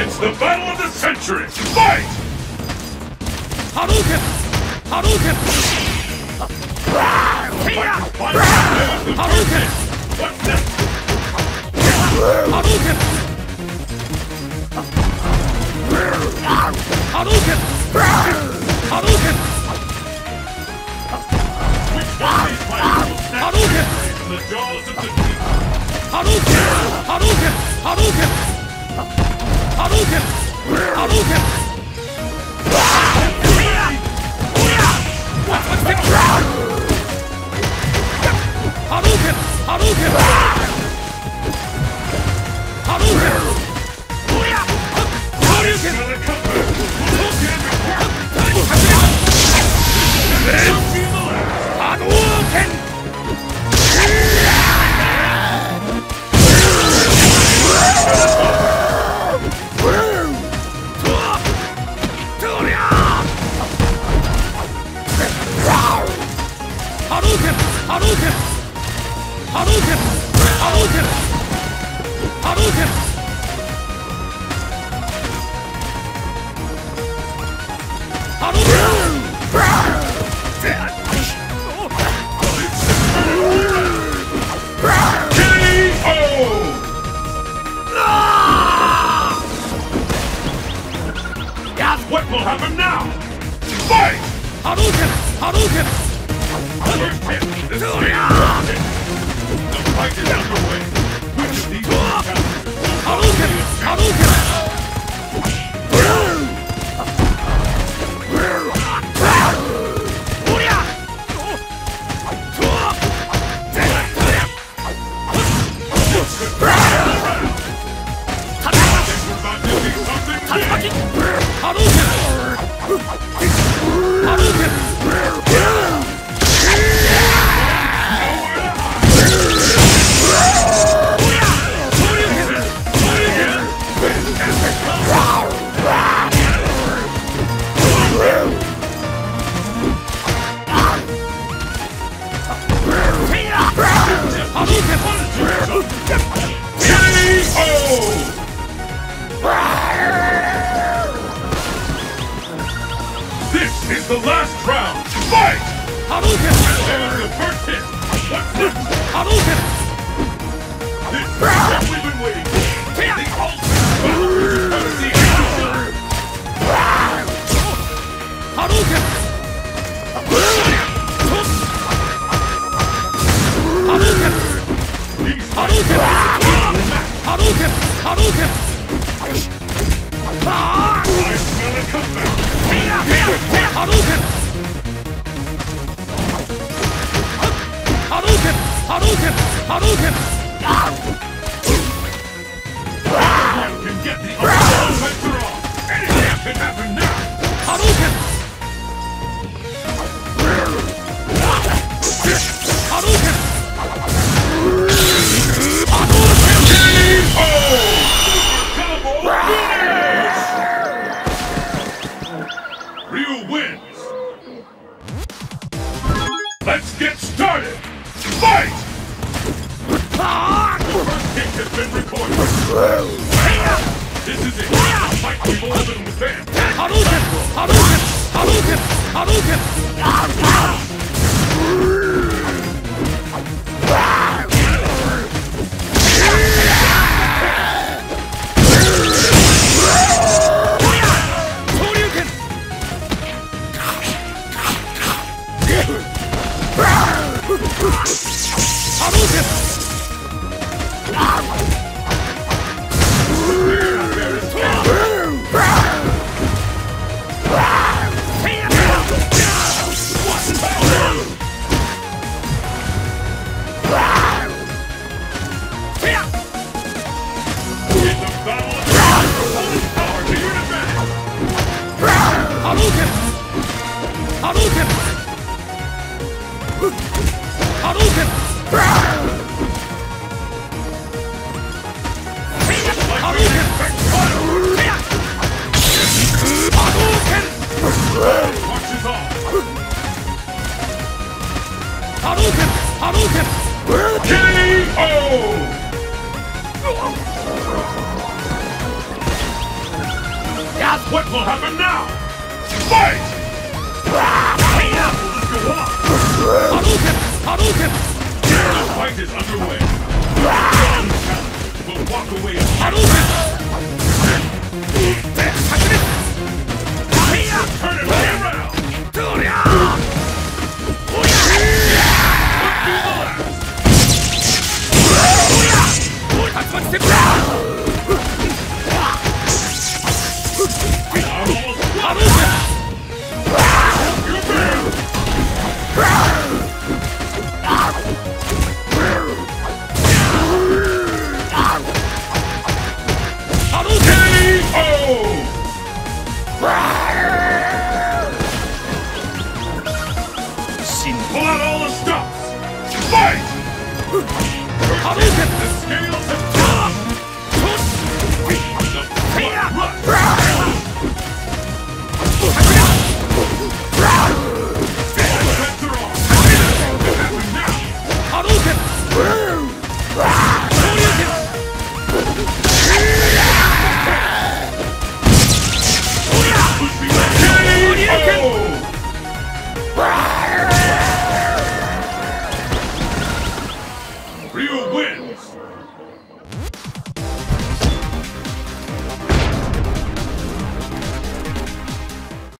It's the battle of the century! Fight! Hadouken! Hadouken! Hadouken! What's this? Hadouken! Hadouken! Hadouken! Hadouken! Hadouken! Hadouken! Hadouken! Hadouken! Hadouken! Hadouken! Hadouken! Hadouken! Hadouken! Hadouken! Hadouken! What will happen now? Fight! Hadouken! Hadouken! This is the last round. Fight! Hadouken! There's the first hit. What's this? Hadouken! This is what we've been waiting for. The ultimate battle of the century. Hadouken! Hadouken! Hadouken! Hadouken! Hadouken! I smell a comeback. Hadouken! Hadouken! Hadouken! Hadouken! You can get the ultimate wrong. Anything can happen now. Hadouken! Hadouken! Let's get started! Fight! The first kick has been recorded! This is it! The fight we've all been within! Hadouken! Hadouken! Hadouken! Hadouken! Hadouken! Hadouken! Hadouken! K.O. What will happen now? Fight! Hadouken! Hadouken! The fight is underway. Will walk away. Hadouken! Turn it around! Pull out all the stops! Fight! Hadouken! The scales have come! Hadouken!